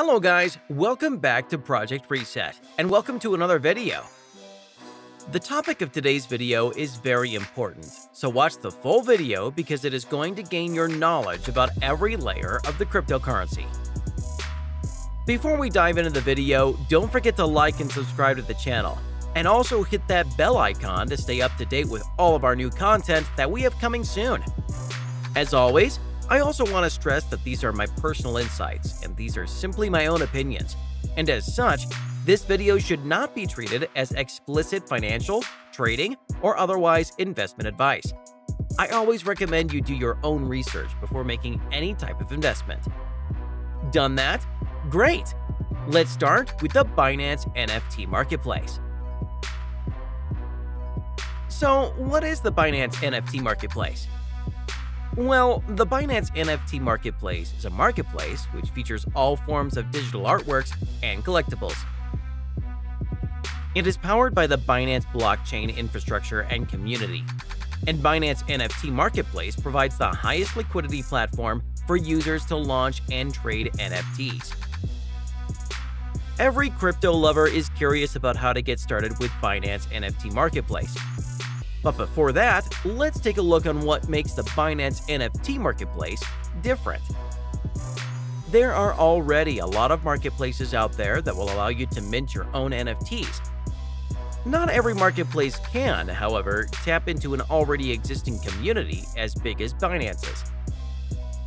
Hello guys, welcome back to Project Reset, and welcome to another video. The topic of today's video is very important, so watch the full video because it is going to gain your knowledge about every layer of the cryptocurrency. Before we dive into the video, don't forget to like and subscribe to the channel, and also hit that bell icon to stay up to date with all of our new content that we have coming soon. As always, I also want to stress that these are my personal insights, and these are simply my own opinions, and as such, this video should not be treated as explicit financial, trading, or otherwise investment advice. I always recommend you do your own research before making any type of investment. Done that? Great! Let's start with the Binance NFT marketplace. So, what is the Binance NFT marketplace? Well, the Binance NFT Marketplace is a marketplace which features all forms of digital artworks and collectibles. It is powered by the Binance blockchain infrastructure and community, and Binance NFT Marketplace provides the highest liquidity platform for users to launch and trade NFTs. Every crypto lover is curious about how to get started with Binance NFT Marketplace. But before that, let's take a look on what makes the Binance NFT marketplace different. There are already a lot of marketplaces out there that will allow you to mint your own NFTs. Not every marketplace can, however, tap into an already existing community as big as Binance's.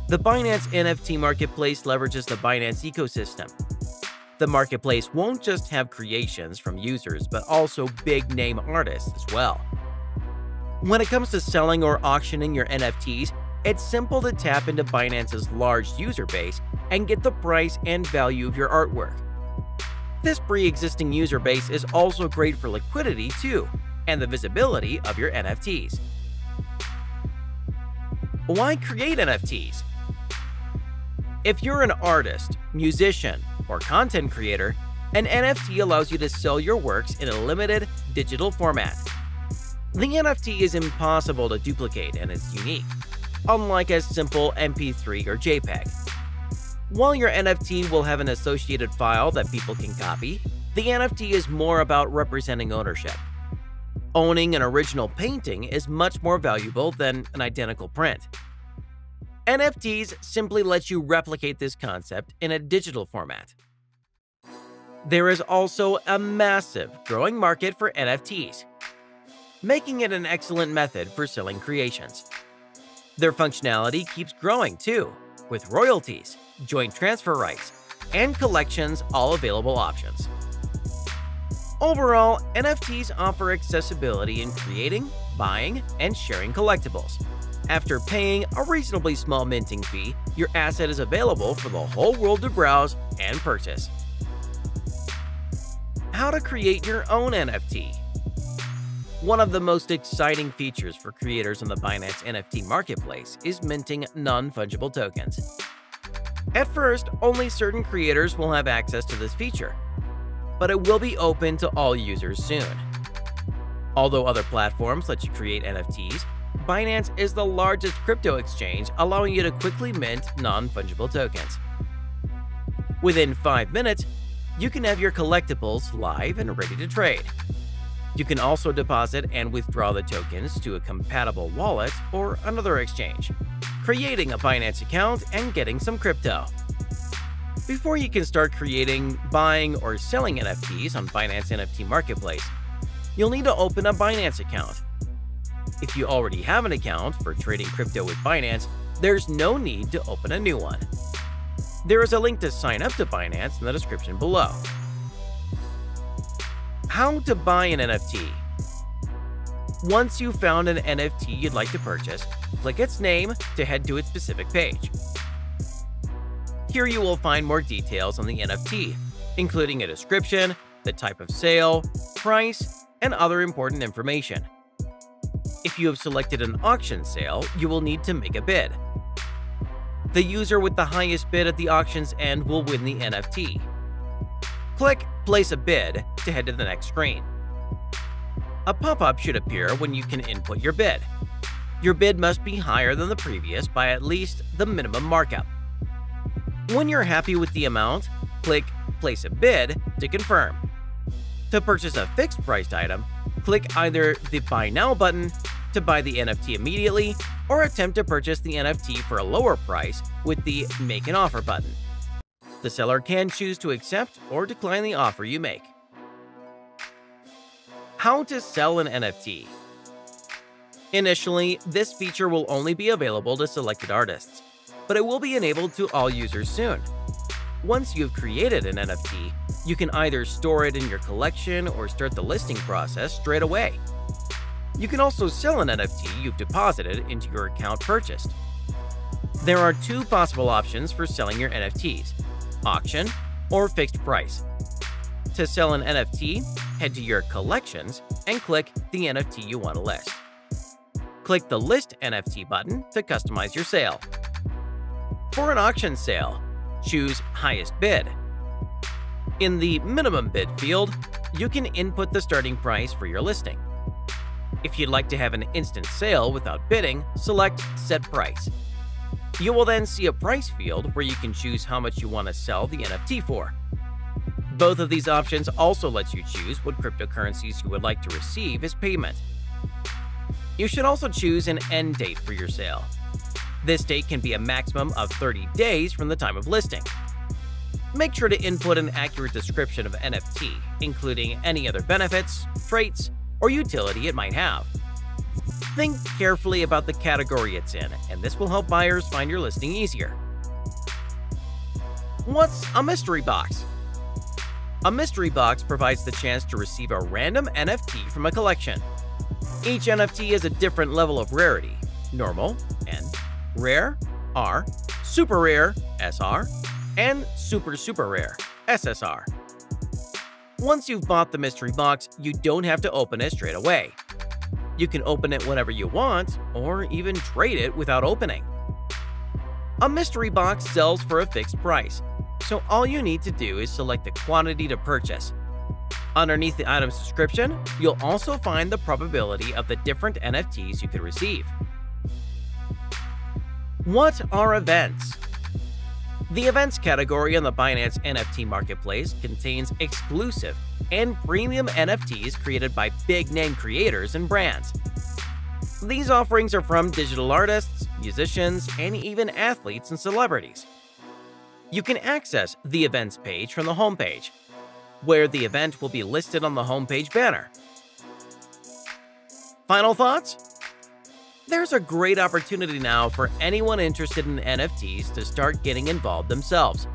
The Binance NFT marketplace leverages the Binance ecosystem. The marketplace won't just have creations from users, but also big-name artists as well. When it comes to selling or auctioning your NFTs, it's simple to tap into Binance's large user base and get the price and value of your artwork. This pre-existing user base is also great for liquidity too, and the visibility of your NFTs. Why create NFTs? If you're an artist, musician, or content creator, an NFT allows you to sell your works in a limited digital format. The NFT is impossible to duplicate and is unique, unlike a simple MP3 or JPEG. While your NFT will have an associated file that people can copy, the NFT is more about representing ownership. Owning an original painting is much more valuable than an identical print. NFTs simply let you replicate this concept in a digital format. There is also a massive growing market for NFTs, making it an excellent method for selling creations. Their functionality keeps growing too, with royalties, joint transfer rights, and collections all available options. Overall, NFTs offer accessibility in creating, buying, and sharing collectibles. After paying a reasonably small minting fee, your asset is available for the whole world to browse and purchase. How to create your own NFT? One of the most exciting features for creators on the Binance NFT marketplace is minting non-fungible tokens. At first, only certain creators will have access to this feature, but it will be open to all users soon. Although other platforms let you create NFTs, Binance is the largest crypto exchange, allowing you to quickly mint non-fungible tokens. Within 5 minutes, you can have your collectibles live and ready to trade. You can also deposit and withdraw the tokens to a compatible wallet or another exchange, creating a Binance account and getting some crypto. Before you can start creating, buying, or selling NFTs on Binance NFT Marketplace, you'll need to open a Binance account. If you already have an account for trading crypto with Binance, there's no need to open a new one. There is a link to sign up to Binance in the description below. How to buy an NFT. Once you've found an NFT you'd like to purchase, click its name to head to its specific page. Here you will find more details on the NFT, including a description, the type of sale, price, and other important information. If you have selected an auction sale, you will need to make a bid. The user with the highest bid at the auction's end will win the NFT. Click Place a Bid to head to the next screen. A pop-up should appear when you can input your bid. Your bid must be higher than the previous by at least the minimum markup. When you're happy with the amount, click Place a Bid to confirm. To purchase a fixed-priced item, click either the Buy Now button to buy the NFT immediately, or attempt to purchase the NFT for a lower price with the Make an Offer button. The seller can choose to accept or decline the offer you make. How to sell an NFT. Initially, this feature will only be available to selected artists, but it will be enabled to all users soon. Once you've created an NFT, you can either store it in your collection or start the listing process straight away. You can also sell an NFT you've deposited into your account purchased. There are two possible options for selling your NFTs: auction or fixed price. To sell an NFT, head to your collections and click the NFT you want to list. Click the List NFT button to customize your sale. For an auction sale, choose Highest Bid. In the Minimum Bid field, you can input the starting price for your listing. If you'd like to have an instant sale without bidding, select Set Price. You will then see a price field where you can choose how much you want to sell the NFT for. Both of these options also lets you choose what cryptocurrencies you would like to receive as payment. You should also choose an end date for your sale. This date can be a maximum of 30 days from the time of listing. Make sure to input an accurate description of NFT, including any other benefits, traits, or utility it might have. Think carefully about the category it's in, and this will help buyers find your listing easier. What's a mystery box? A mystery box provides the chance to receive a random NFT from a collection. Each NFT is a different level of rarity: normal, N, rare, R, super rare, SR, and super super rare, SSR. Once you've bought the mystery box, you don't have to open it straight away. You can open it whenever you want, or even trade it without opening. A mystery box sells for a fixed price, so all you need to do is select the quantity to purchase. Underneath the item's description, you'll also find the probability of the different NFTs you could receive. What are events? The events category on the Binance NFT Marketplace contains exclusive and premium NFTs created by big-name creators and brands. These offerings are from digital artists, musicians, and even athletes and celebrities. You can access the events page from the homepage, where the event will be listed on the homepage banner. Final thoughts? There's a great opportunity now for anyone interested in NFTs to start getting involved themselves.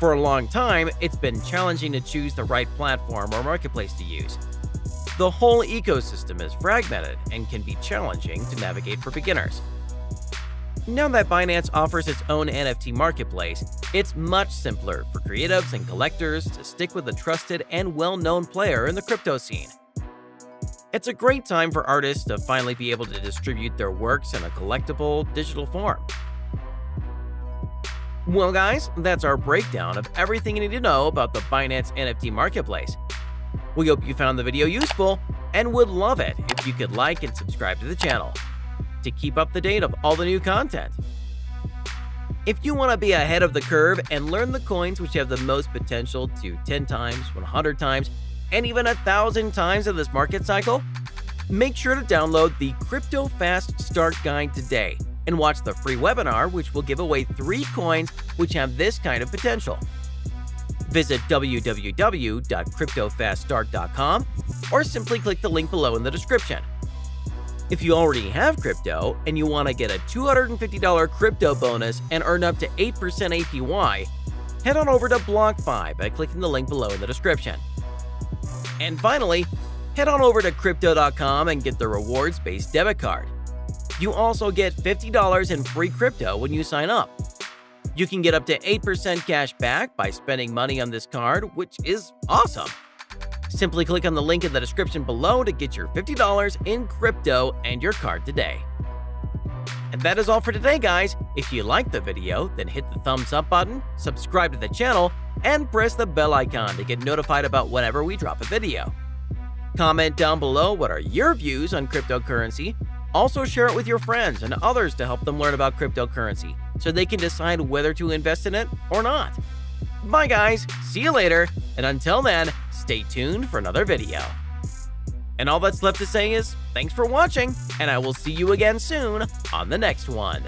For a long time, it's been challenging to choose the right platform or marketplace to use. The whole ecosystem is fragmented and can be challenging to navigate for beginners. Now that Binance offers its own NFT marketplace, it's much simpler for creatives and collectors to stick with a trusted and well-known player in the crypto scene. It's a great time for artists to finally be able to distribute their works in a collectible, digital form. Well guys, that's our breakdown of everything you need to know about the Binance NFT Marketplace. We hope you found the video useful and would love it if you could like and subscribe to the channel to keep up to date of all the new content. If you want to be ahead of the curve and learn the coins which have the most potential to 10 times, 100 times, and even 1,000 times in this market cycle? Make sure to download the Crypto Fast Start Guide today and watch the free webinar, which will give away 3 coins which have this kind of potential. Visit www.cryptofaststart.com or simply click the link below in the description. If you already have crypto and you want to get a $250 crypto bonus and earn up to 8% APY, head on over to BlockFi by clicking the link below in the description. And finally, head on over to Crypto.com and get the rewards-based debit card. You also get $50 in free crypto when you sign up. You can get up to 8% cash back by spending money on this card, which is awesome. Simply click on the link in the description below to get your $50 in crypto and your card today. And that is all for today, guys. If you liked the video, then hit the thumbs up button, subscribe to the channel, and press the bell icon to get notified about whenever we drop a video. Comment down below what are your views on cryptocurrency. Also share it with your friends and others to help them learn about cryptocurrency so they can decide whether to invest in it or not. Bye guys, see you later, and until then, stay tuned for another video. And all that's left to say is thanks for watching, and I will see you again soon on the next one.